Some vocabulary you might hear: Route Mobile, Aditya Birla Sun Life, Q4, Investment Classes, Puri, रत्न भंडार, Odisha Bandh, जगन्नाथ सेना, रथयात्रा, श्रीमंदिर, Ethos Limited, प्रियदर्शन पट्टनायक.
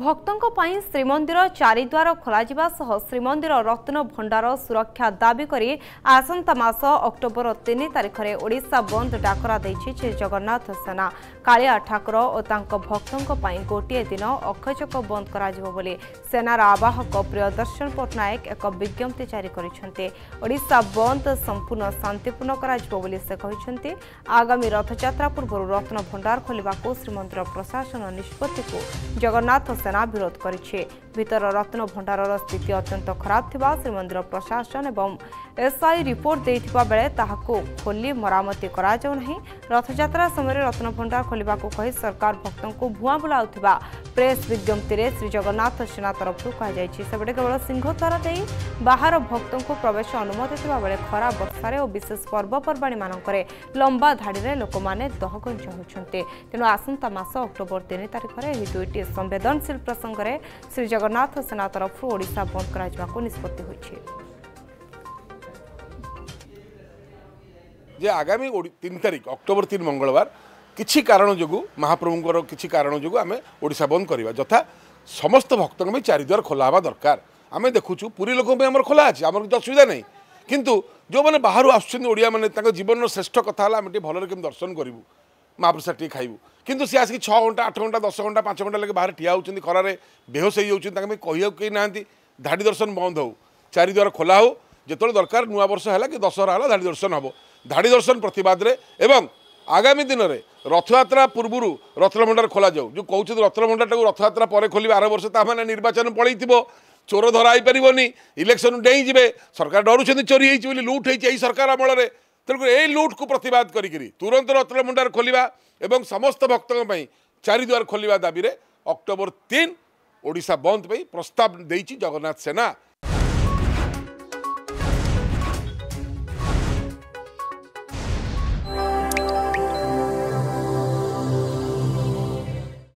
भक्तों पर श्रीमंदिर चारिद्वार खोलवा सह श्रीमंदिर रत्न भंडार सुरक्षा दाबी करी आसंता मास अक्टोबर 3 तारिख में ओडिशा बंद डाकरा देछि श्री जगन्नाथ सेना। कालिया ठाकुर और तांको भक्तों पर गोटे दिन अक्षयचक बंद करा जिवो बोली सेनार आवाहक प्रियदर्शन पट्टनायक एक विज्ञप्ति जारी करिसंते। ओडिशा बंद संपूर्ण शांतिपूर्ण करा जिवो बोली से कहिसंते। आगामी रथयात्रा पूर्व रत्न भंडार खोलिबाको श्रीमंदिर प्रशासन निष्पत्ति को जगन्नाथ सेना विरोध करिछि। भीतर रत्न भंडारर स्थिति अत्यंत खराब थिबा श्रीमंदिर प्रशासन एवं एसआई रिपोर्ट देथिबा बेले ताहाको खोली मरामती करा जाउ नहि। रथयात्रा समय रत्न भंडार खोलिबाको कहि सरकार भक्तों को भुआ बुलाउथिबा प्रेस विज्ञप्ति रे श्री जगन्नाथ सेना तरफ कहा जायछि। सेबडे केवल सिंहद्वार देई बाहर भक्तों को प्रवेश अनुमति थिबा बेले खरा बर्षारे और विशेष पर्वपर्वाणी मानकरे लंबा धाड़ी रे लोक माने दहगंज होउछन्ते। तेनु आसंता मास अक्टोबर 3 तारिख रे एहि दुईटी संवेदनशील प्रसंग रे श्री जगन्नाथ सेना तरफ ओडिशा बंद करा जबाको निष्पत्ति होइछि। जे आगामी 3 तारिख अक्टोबर 3 मंगलवार किसी कारण जो महाप्रभुंर किसी कारण जो आम ओडिशा बंद करवा जथा समस्त भक्त चारिद्वार खोला हवा दरकार। आम देखुचु पुरी लोक आम खोला अच्छे आम कि असुविधा नहीं किंतु जो मैंने बाहर आसिया मैंने जीवन श्रेष्ठ कथा है भलर के दर्शन करूँ महाप्रसाद टी खाइबू कितु सी आसिक 6 घंटा 8 घंटा 10 घंटा 5 घंटा लगे बाहर ठिया होती खरार बेहोश होती कह कहीं ना धाड़ी दर्शन बंद हो चारिद्वार खोला हो जो दरकार नुआ वर्ष है कि दशहरा है धाड़ी दर्शन हम धाड़ी दर्शन प्रतिवाद एवं आगामी दिन में रथयात्रा पूर्व रत्नभंडार खोल जाऊ जो कौन रत्नभंडार टाक रथयात्रा पर खोल आर वर्ष ताने निर्वाचन पलई थो चोर धरा ही पारन इलेक्शन डेई जी सरकार डरुँच चोरी होती लुट हो सरकार अमल में तेणुक यही लुट को प्रतिवाद करी तुरंत रत्नभंडार खोलिया एवं समस्त भक्तों चारिद्वार खोलिया दाबी अक्टोबर 3 ओडिशा बंद प्रस्ताव देइछि जगन्नाथ सेना।